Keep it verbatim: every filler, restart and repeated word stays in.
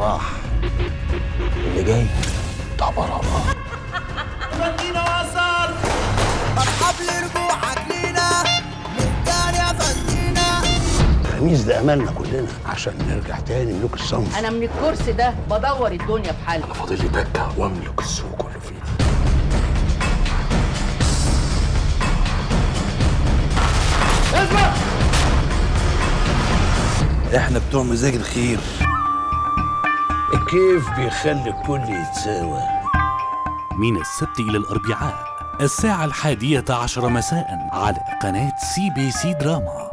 راح اللي جاي طبرا. ودينا وصل مرحب لرجوعك لينا من تاني يا فندينا. تراميز ده املنا كلنا عشان نرجع تاني ملوك الشمس. انا من الكرسي ده بدور الدنيا بحالي. انا فاضل لي تكه واملك السوق كله فيه. اسمع، احنا بتوع مزاج الخير. كيف بيخلي الكل يتساوى؟ من السبت إلى الأربعاء الساعة الحادية عشر مساء على قناة سي بي سي دراما.